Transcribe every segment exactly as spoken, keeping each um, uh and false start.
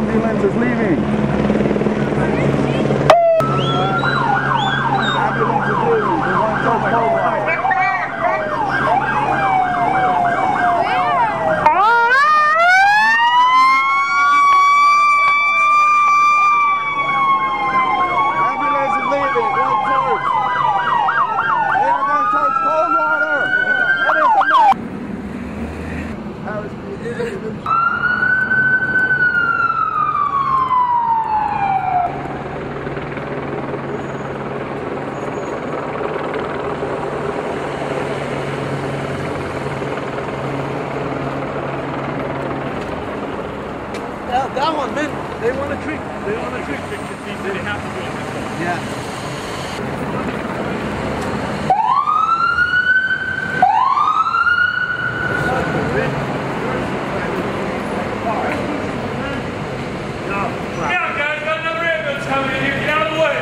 ambulance is leaving. Ambulance is leaving. They want to talk over. Ambulance is leaving. They want to talk. They are going to touch cold water. It is a mess. Harris, please. That one, man. They want a trick. They want a trick. They have to do it. Yeah. Now, guys, got another ambulance coming in here. Get out of the way.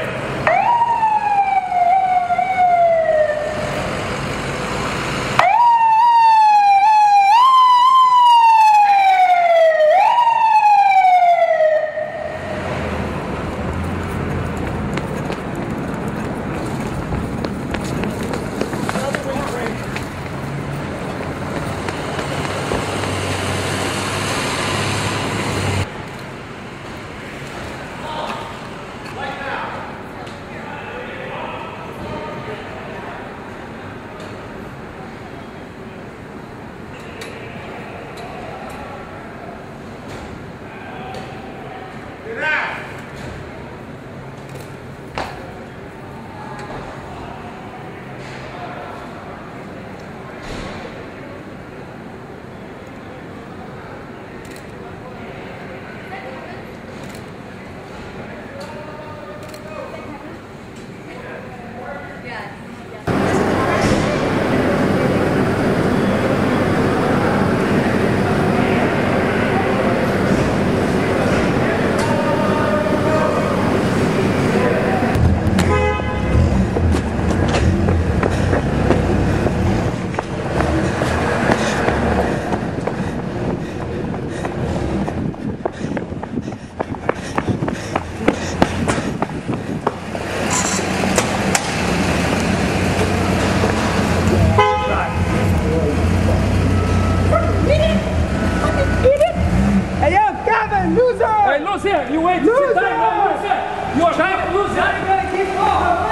Loser! Hey, loser! You wait! Loser! You are a loser! You gotta keep going!